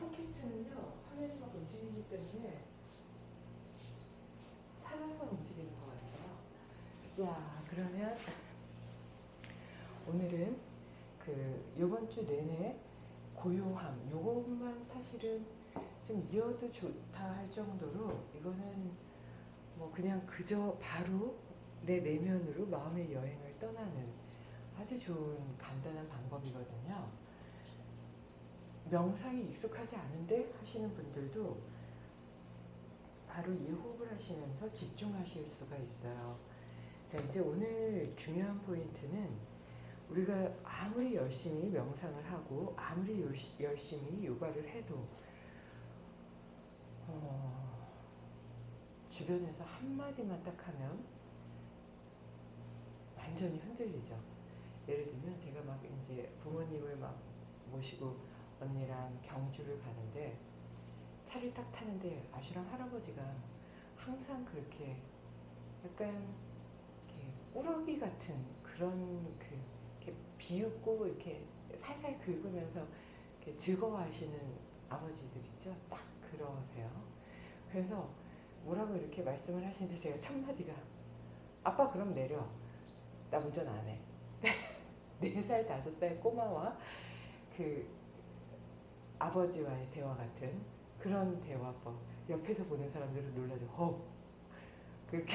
포켓트는요, 하늘에서 움직이기 때문에 사람과 움직이는 것 같아요. 자, 그러면 오늘은 그 요번 주 내내 고요함, 요것만 사실은 좀 이어도 좋다 할 정도로 이거는 뭐 그냥 그저 바로 내 내면으로 마음의 여행을 떠나는 아주 좋은 간단한 방법이거든요. 명상이 익숙하지 않은데 하시는 분들도 바로 이 호흡을 하시면서 집중하실 수가 있어요. 자, 이제 오늘 중요한 포인트는 우리가 아무리 열심히 명상을 하고 아무리 열심히 요가를 해도 주변에서 한마디만 딱 하면 완전히 흔들리죠. 예를 들면 제가 막 이제 부모님을 막 모시고 언니랑 경주를 가는데 차를 딱 타는데 아시랑 할아버지가 항상 그렇게 약간 이렇게 꾸러기 같은 그런 그 이렇게 비웃고 이렇게 살살 긁으면서 이렇게 즐거워하시는 아버지들 있죠. 딱 그러세요. 그래서 뭐라고 이렇게 말씀을 하시는데 제가 첫 마디가 아빠 그럼 내려. 나 운전 안 해. 4살, 5살 꼬마와 그 아버지와의 대화 같은 그런 대화법. 옆에서 보는 사람들은 놀라죠. 그렇게.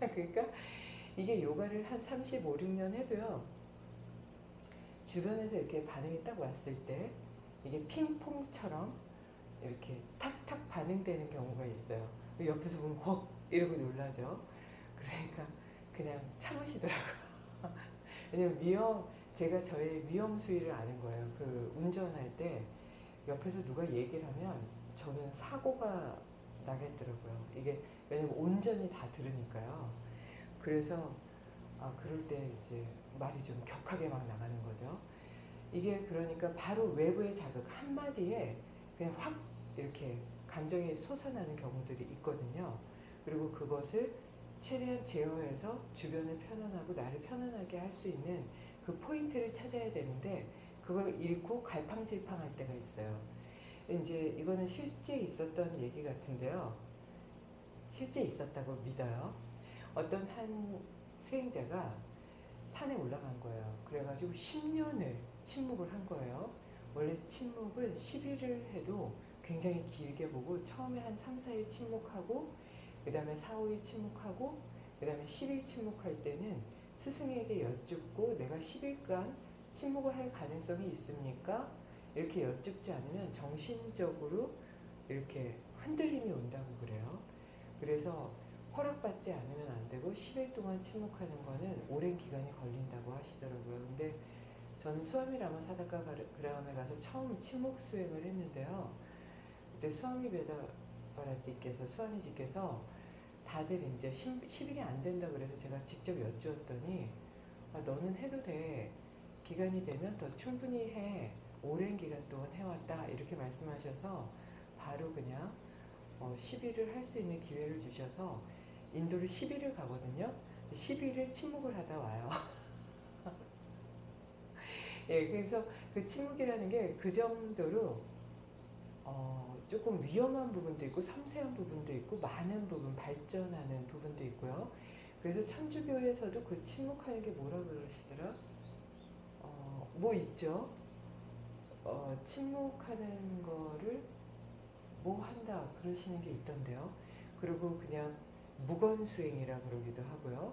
그러니까 이게 요가를 한 35, 6년 해도요. 주변에서 이렇게 반응이 딱 왔을 때 이게 핑퐁처럼 이렇게 탁탁 반응되는 경우가 있어요. 옆에서 보면 이러고 놀라죠. 그러니까 그냥 참으시더라고요. 왜냐면 제가 저의 위험 수위를 아는 거예요. 그 운전할 때 옆에서 누가 얘기를 하면 저는 사고가 나겠더라고요. 이게 왜냐면 온전히 다 들으니까요. 그래서 그럴 때 이제 말이 좀 격하게 막 나가는 거죠. 이게 그러니까 바로 외부의 자극 한마디에 그냥 확 이렇게 감정이 솟아나는 경우들이 있거든요. 그리고 그것을 최대한 제어해서 주변을 편안하고 나를 편안하게 할 수 있는 그 포인트를 찾아야 되는데 그걸 잃고 갈팡질팡할 때가 있어요. 이제 이거는 실제 있었던 얘기 같은데요. 실제 있었다고 믿어요. 어떤 한 수행자가 산에 올라간 거예요. 그래가지고 10년을 침묵을 한 거예요. 원래 침묵은 10일을 해도 굉장히 길게 보고 처음에 한 3, 4일 침묵하고 그 다음에 4, 5일 침묵하고 그 다음에 10일 침묵할 때는 스승에게 여쭙고 내가 10일간 침묵을 할 가능성이 있습니까? 이렇게 여쭙지 않으면 정신적으로 이렇게 흔들림이 온다고 그래요. 그래서 허락받지 않으면 안 되고 10일 동안 침묵하는 거는 오랜 기간이 걸린다고 하시더라고요. 근데 저는 수아미 라마 사다카 그라함에 가서 처음 침묵 수행을 했는데요. 그때 수아미 베다바라띠께서 수아미지께서 다들 이제 10일이 안 된다 그래서 제가 직접 여쭈었더니 너는 해도 돼. 기간이 되면 더 충분히 해. 오랜 기간 동안 해왔다. 이렇게 말씀하셔서 바로 그냥 10일을 할 수 있는 기회를 주셔서 인도를 10일을 가거든요. 10일을 침묵을 하다 와요. 예, 그래서 그 침묵이라는 게 그 정도로 조금 위험한 부분도 있고 섬세한 부분도 있고 많은 부분 발전하는 부분도 있고요. 그래서 천주교에서도 그 침묵하는 게 뭐라고 그러시더라? 뭐 있죠? 침묵하는 거를 뭐 한다 그러시는 게 있던데요. 그리고 그냥 무건수행이라 그러기도 하고요.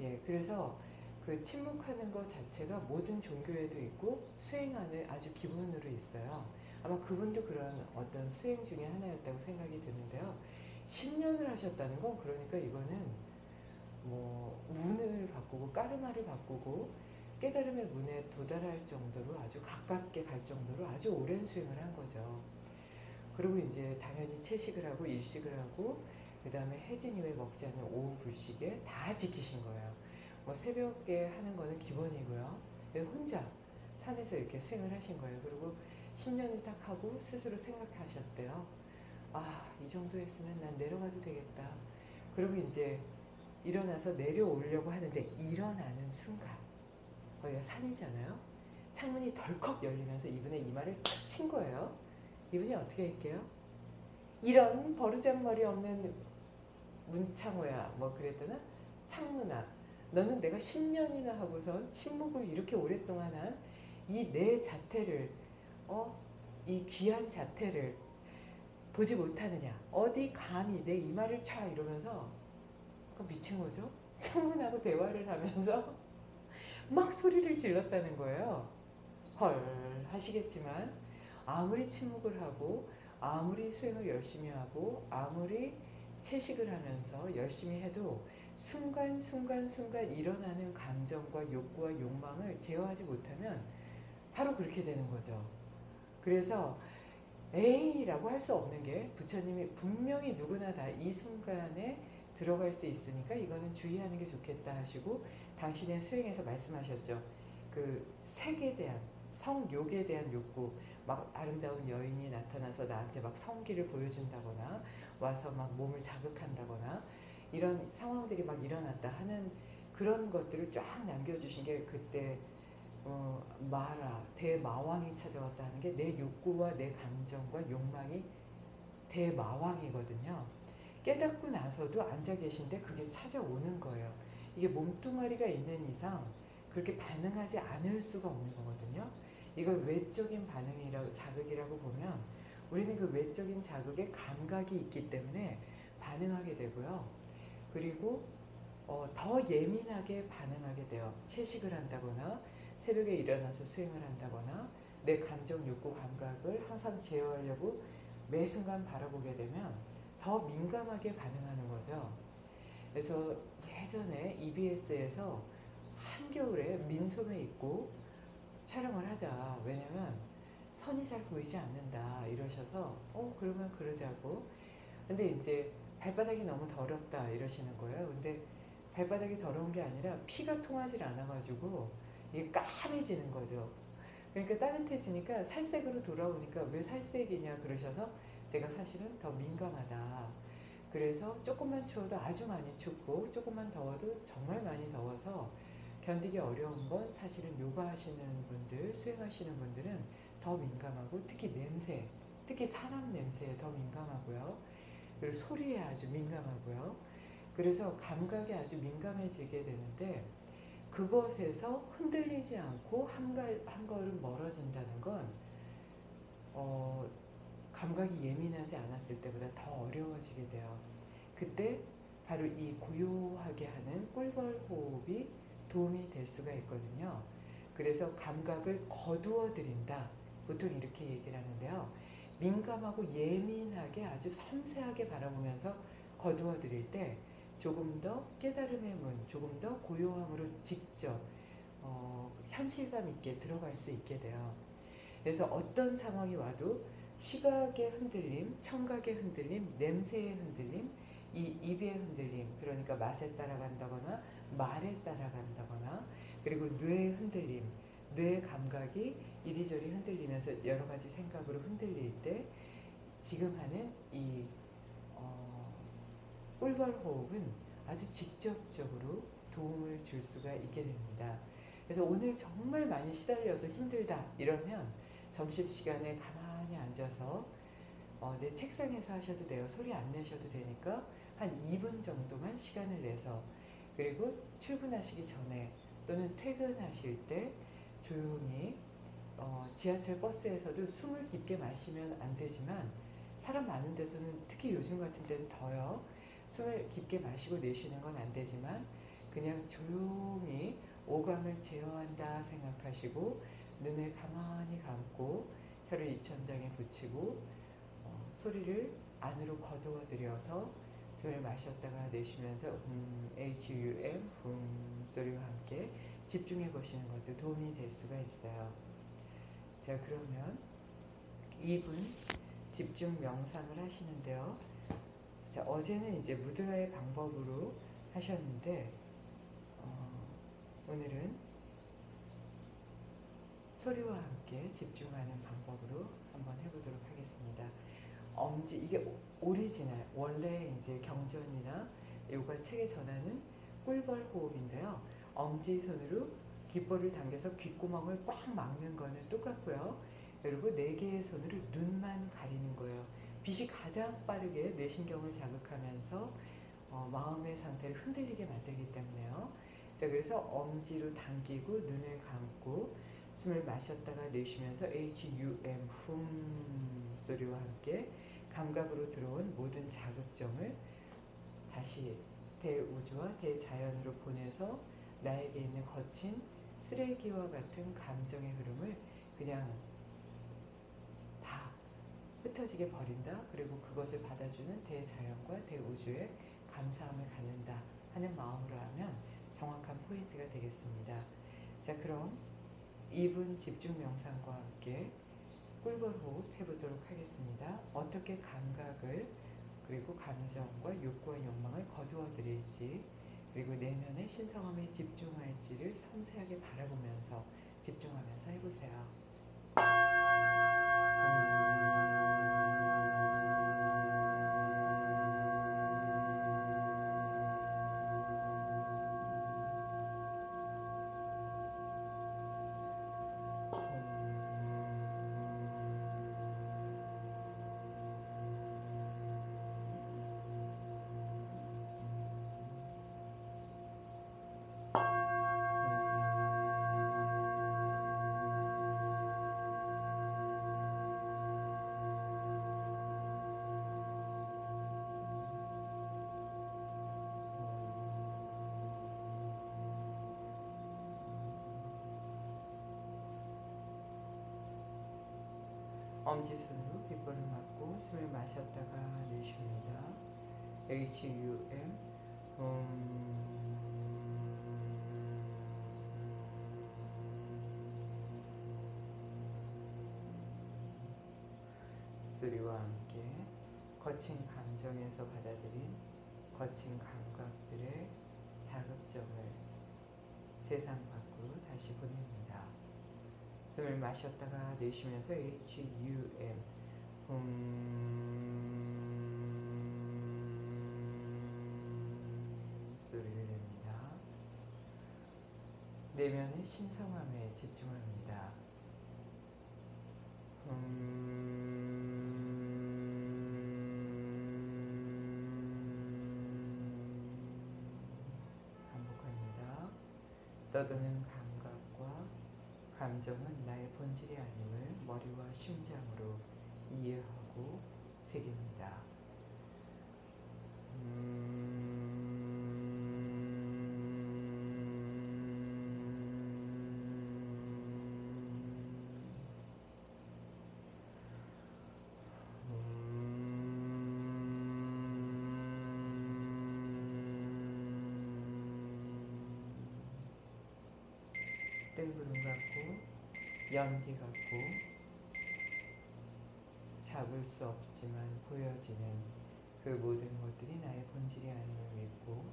예, 그래서 그 침묵하는 것 자체가 모든 종교에도 있고 수행하는 아주 기본으로 있어요. 아마 그분도 그런 어떤 수행 중에 하나였다고 생각이 드는데요. 10년을 하셨다는 건 그러니까 이거는 뭐 운을 바꾸고 까르마를 바꾸고 깨달음의 문에 도달할 정도로 아주 가깝게 갈 정도로 아주 오랜 수행을 한 거죠. 그리고 이제 당연히 채식을 하고 일식을 하고 그 다음에 해진 이후에 먹지 않는 오후 불식에 다 지키신 거예요. 뭐 새벽에 하는 거는 기본이고요. 혼자 산에서 이렇게 수행을 하신 거예요. 그리고 10년을 딱 하고 스스로 생각하셨대요. 이 정도 했으면 난 내려가도 되겠다. 그리고 이제 일어나서 내려오려고 하는데 일어나는 순간 거기가 산이잖아요. 창문이 덜컥 열리면서 이분의 이마를 탁 친 거예요. 이분이 어떻게 할게요? 이런 버르장머리 없는 문창호야 뭐 그랬더나 창문아, 너는 내가 10년이나 하고선 침묵을 이렇게 오랫동안 한 이 내 자태를, 이 귀한 자태를 보지 못하느냐, 어디 감히 내 이마를 쳐, 이러면서 그거 미친 거죠. 창문하고 대화를 하면서 막 소리를 질렀다는 거예요. 헐 하시겠지만 아무리 침묵을 하고 아무리 수행을 열심히 하고 아무리 채식을 하면서 열심히 해도 순간순간 일어나는 감정과 욕구와 욕망을 제어하지 못하면 바로 그렇게 되는 거죠. 그래서 에이 라고 할 수 없는 게, 부처님이 분명히 누구나 다 이 순간에 들어갈 수 있으니까 이거는 주의하는 게 좋겠다 하시고, 당신의 수행에서 말씀하셨죠. 그 색에 대한, 성욕에 대한 욕구, 막 아름다운 여인이 나타나서 나한테 막 성기를 보여준다거나 와서 막 몸을 자극한다거나 이런 상황들이 막 일어났다 하는 그런 것들을 쫙 남겨주신 게, 그때 마라, 대마왕이 찾아왔다 하는 게 내 욕구와 내 감정과 욕망이 대마왕이거든요. 깨닫고 나서도 앉아 계신데 그게 찾아오는 거예요. 이게 몸뚱아리가 있는 이상 그렇게 반응하지 않을 수가 없는 거거든요. 이걸 외적인 반응이라고, 자극이라고 보면 우리는 그 외적인 자극에 감각이 있기 때문에 반응하게 되고요. 그리고 더 예민하게 반응하게 돼요. 채식을 한다거나 새벽에 일어나서 수행을 한다거나 내 감정, 욕구, 감각을 항상 제어하려고 매 순간 바라보게 되면 더 민감하게 반응하는 거죠. 그래서 예전에 EBS에서 한겨울에 민소매 입고 촬영을 하자, 왜냐면 선이 잘 보이지 않는다 이러셔서 그러면 그러자고. 근데 이제 발바닥이 너무 더럽다 이러시는 거예요. 근데 발바닥이 더러운 게 아니라 피가 통하질 않아 가지고 이게 까매지는 거죠. 그러니까 따뜻해지니까 살색으로 돌아오니까 왜 살색이냐 그러셔서, 제가 사실은 더 민감하다, 그래서 조금만 추워도 아주 많이 춥고 조금만 더워도 정말 많이 더워서 견디기 어려운 건, 사실은 요가 하시는 분들, 수행하시는 분들은 더 민감하고, 특히 냄새, 특히 사람 냄새에 더 민감하고요. 그리고 소리에 아주 민감하고요. 그래서 감각에 아주 민감해지게 되는데, 그것에서 흔들리지 않고 한 걸음 멀어진다는 건 감각이 예민하지 않았을 때보다 더 어려워지게 돼요. 그때 바로 이 고요하게 하는 꿀벌 호흡이 도움이 될 수가 있거든요. 그래서 감각을 거두어 드린다, 보통 이렇게 얘기를 하는데요. 민감하고 예민하게 아주 섬세하게 바라보면서 거두어 드릴 때 조금 더 깨달음의 문, 조금 더 고요함으로 직접 현실감 있게 들어갈 수 있게 돼요. 그래서 어떤 상황이 와도 시각의 흔들림, 청각의 흔들림, 냄새의 흔들림, 이 입의 흔들림, 그러니까 맛에 따라간다거나 말에 따라간다거나, 그리고 뇌의 흔들림, 뇌의 감각이 이리저리 흔들리면서 여러 가지 생각으로 흔들릴 때 지금 하는 이 꿀벌 호흡은 아주 직접적으로 도움을 줄 수가 있게 됩니다. 그래서 오늘 정말 많이 시달려서 힘들다 이러면 점심시간에 가만히 앉아서 내 책상에서 하셔도 돼요. 소리 안 내셔도 되니까 한 2분 정도만 시간을 내서, 그리고 출근하시기 전에 또는 퇴근하실 때 조용히 지하철, 버스에서도 숨을 깊게 마시면 안 되지만 사람 많은 데서는, 특히 요즘 같은 데는 더요, 숨을 깊게 마시고 내쉬는 건 안 되지만 그냥 조용히 오감을 제어한다 생각하시고 눈을 가만히 감고 혀를 입천장에 붙이고 소리를 안으로 거두어 들여서 숨을 마셨다가 내쉬면서 HUM 소리와 함께 집중해 보시는 것도 도움이 될 수가 있어요. 자, 그러면 2분 집중 명상을 하시는데요. 자, 어제는 이제 무드라의 방법으로 하셨는데 오늘은 소리와 함께 집중하는 방법으로 한번 해보도록 하겠습니다. 엄지, 이게 오리지널, 원래 이제 경전이나 요가 책에 전하는 꿀벌 호흡인데요. 엄지 손으로 귓볼을 당겨서 귓구멍을 꽉 막는 거는 똑같고요. 그리고 4개의 손으로 눈만 가리는 거예요. 빛이 가장 빠르게 뇌신경을 자극하면서 마음의 상태를 흔들리게 만들기 때문에요. 자, 그래서 엄지로 당기고 눈을 감고 숨을 마셨다가 내쉬면서 HUM 훔 소리와 함께 감각으로 들어온 모든 자극점을 다시 대우주와 대자연으로 보내서 나에게 있는 거친 쓰레기와 같은 감정의 흐름을 그냥 다 흩어지게 버린다. 그리고 그것을 받아주는 대자연과 대우주의 감사함을 갖는다 하는 마음으로 하면 정확한 포인트가 되겠습니다. 자, 그럼 2분 집중 명상과 함께 꿀벌 호흡 해보도록 하겠습니다. 어떻게 감각을 그리고 감정과 욕구와 욕망을 거두어 드릴지, 그리고 내면의 신성함에 집중할지를 섬세하게 바라보면서 집중하면서 해보세요. 엄지손으로 귓볼을 막고 숨을 마셨다가 내쉽니다. HUM 소리와 함께 거친 감정에서 받아들인 거친 감각들의 자극점을 세상 밖으로 다시 보냅니다. 숨을 마셨다가 내쉬면서 HUM 소리를 냅니다. 내면의 신성함에 집중합니다. 반복합니다. 떠도는 감각과 감정은 나의 본질이 아님을 머리와 심장으로 이해하고 새깁니다. 뜬구름 같고 연기 같고 잡을 수 없지만 보여지는 그 모든 것들이 나의 본질이 아님을 믿고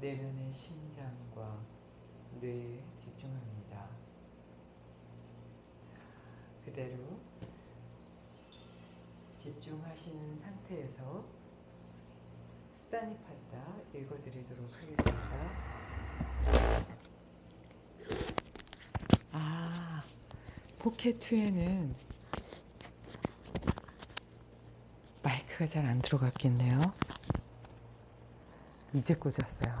내면의 심장과 뇌에 집중합니다. 자, 그대로 집중하시는 상태에서 수다니파타 읽어드리도록 하겠습니다. 포켓2에는 마이크가 잘 안 들어갔겠네요. 이제 꽂았어요.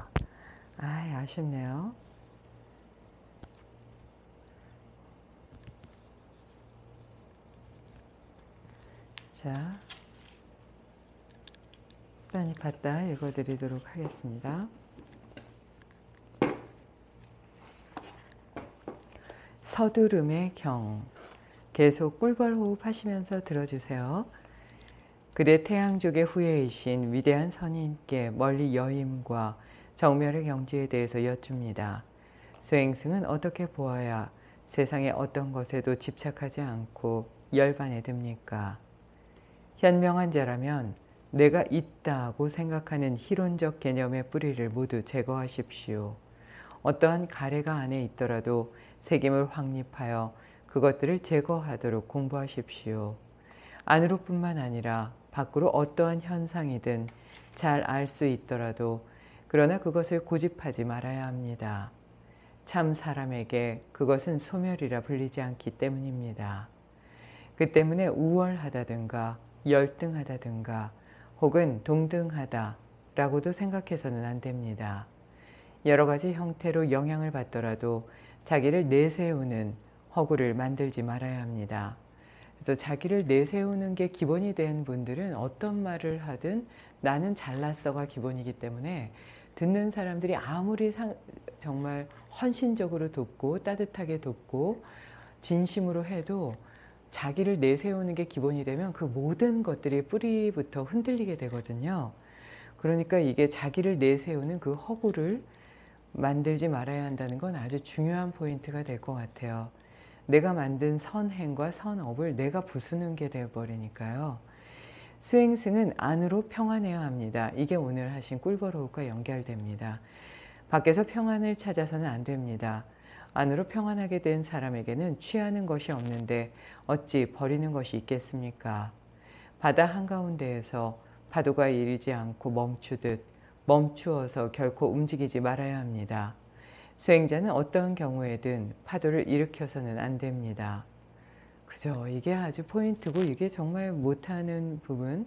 아쉽네요. 자, 수다니파타 읽어드리도록 하겠습니다. 서두름의 경. 계속 꿀벌 호흡하시면서 들어주세요. 그대 태양족의 후예이신 위대한 선인께 멀리 여임과 정멸의 경지에 대해서 여쭙니다. 수행승은 어떻게 보아야 세상의 어떤 것에도 집착하지 않고 열반에 듭니까? 현명한 자라면 내가 있다고 생각하는 희론적 개념의 뿌리를 모두 제거하십시오. 어떠한 가래가 안에 있더라도 색임을 확립하여 그것들을 제거하도록 공부하십시오. 안으로뿐만 아니라 밖으로 어떠한 현상이든 잘 알 수 있더라도 그러나 그것을 고집하지 말아야 합니다. 참 사람에게 그것은 소멸이라 불리지 않기 때문입니다. 그 때문에 우월하다든가 열등하다든가 혹은 동등하다라고도 생각해서는 안 됩니다. 여러 가지 형태로 영향을 받더라도 자기를 내세우는 허구를 만들지 말아야 합니다. 그래서 자기를 내세우는 게 기본이 된 분들은 어떤 말을 하든 나는 잘났어가 기본이기 때문에 듣는 사람들이 아무리 정말 헌신적으로 돕고 따뜻하게 돕고 진심으로 해도 자기를 내세우는 게 기본이 되면 그 모든 것들이 뿌리부터 흔들리게 되거든요. 그러니까 이게 자기를 내세우는 그 허구를 만들지 말아야 한다는 건 아주 중요한 포인트가 될 것 같아요. 내가 만든 선행과 선업을 내가 부수는 게 되어버리니까요. 수행승은 안으로 평안해야 합니다. 이게 오늘 하신 꿀벌호흡과 연결됩니다. 밖에서 평안을 찾아서는 안 됩니다. 안으로 평안하게 된 사람에게는 취하는 것이 없는데 어찌 버리는 것이 있겠습니까? 바다 한가운데에서 파도가 일지 않고 멈추듯 멈추어서 결코 움직이지 말아야 합니다. 수행자는 어떤 경우에든 파도를 일으켜서는 안 됩니다. 그죠? 이게 아주 포인트고 이게 정말 못하는 부분.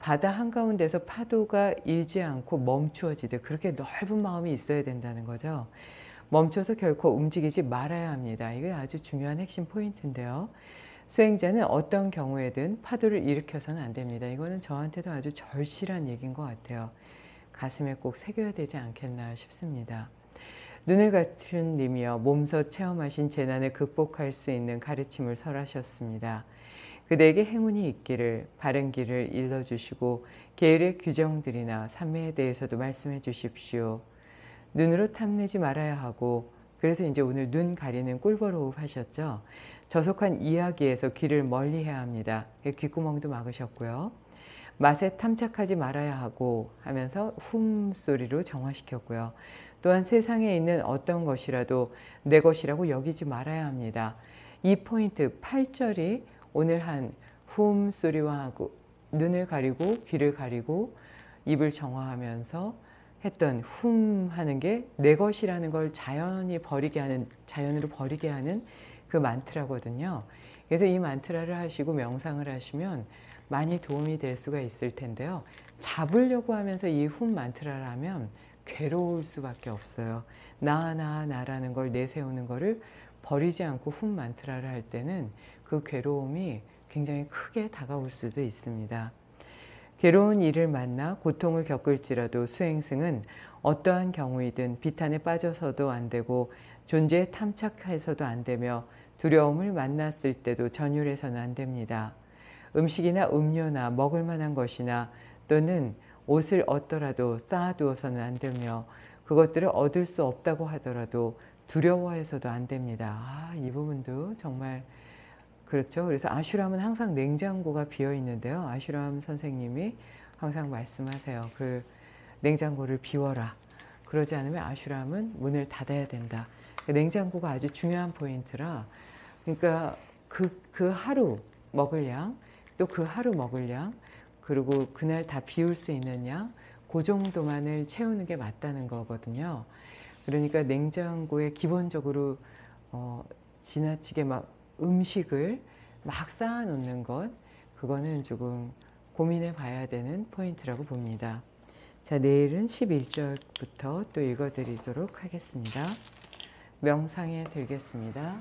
바다 한가운데서 파도가 일지 않고 멈추어지듯 그렇게 넓은 마음이 있어야 된다는 거죠. 멈춰서 결코 움직이지 말아야 합니다. 이게 아주 중요한 핵심 포인트인데요. 수행자는 어떤 경우에든 파도를 일으켜서는 안 됩니다. 이거는 저한테도 아주 절실한 얘기인 것 같아요. 가슴에 꼭 새겨야 되지 않겠나 싶습니다. 눈을 갖춘 님이여 몸소 체험하신 재난을 극복할 수 있는 가르침을 설하셨습니다. 그대에게 행운이 있기를 바른 길을 일러주시고 계율의 규정들이나 삼매에 대해서도 말씀해 주십시오. 눈으로 탐내지 말아야 하고 그래서 이제 오늘 눈 가리는 꿀벌호흡 하셨죠. 저속한 이야기에서 귀를 멀리 해야 합니다. 귓구멍도 막으셨고요. 맛에 탐착하지 말아야 하고 하면서 훔 소리로 정화시켰고요. 또한 세상에 있는 어떤 것이라도 내 것이라고 여기지 말아야 합니다. 이 포인트 8절이 오늘 한 훔 소리와 하고 눈을 가리고 귀를 가리고 입을 정화하면서 했던 훔 하는 게 내 것이라는 걸 자연히 버리게 하는 자연으로 버리게 하는 그 만트라거든요. 그래서 이 만트라를 하시고 명상을 하시면 많이 도움이 될 수가 있을 텐데요. 잡으려고 하면서 이 훔 만트라를 하면 괴로울 수밖에 없어요. 나라는 걸 내세우는 거를 버리지 않고 훔 만트라를 할 때는 그 괴로움이 굉장히 크게 다가올 수도 있습니다. 괴로운 일을 만나 고통을 겪을지라도 수행승은 어떠한 경우이든 비탄에 빠져서도 안 되고 존재에 탐착해서도 안 되며 두려움을 만났을 때도 전율해서는 안 됩니다. 음식이나 음료나 먹을 만한 것이나 또는 옷을 얻더라도 쌓아두어서는 안 되며 그것들을 얻을 수 없다고 하더라도 두려워해서도 안 됩니다. 이 부분도 정말 그렇죠. 그래서 아슈람은 항상 냉장고가 비어 있는데요. 아슈람 선생님이 항상 말씀하세요. 그 냉장고를 비워라. 그러지 않으면 아슈람은 문을 닫아야 된다. 냉장고가 아주 중요한 포인트라 그러니까 그 하루 먹을 양, 또 그 하루 먹을 양, 그리고 그날 다 비울 수 있는 양, 그 정도만을 채우는 게 맞다는 거거든요. 그러니까 냉장고에 기본적으로 지나치게 막 음식을 막 쌓아놓는 것, 그거는 조금 고민해 봐야 되는 포인트라고 봅니다. 자, 내일은 11절부터 또 읽어드리도록 하겠습니다. 명상에 들겠습니다.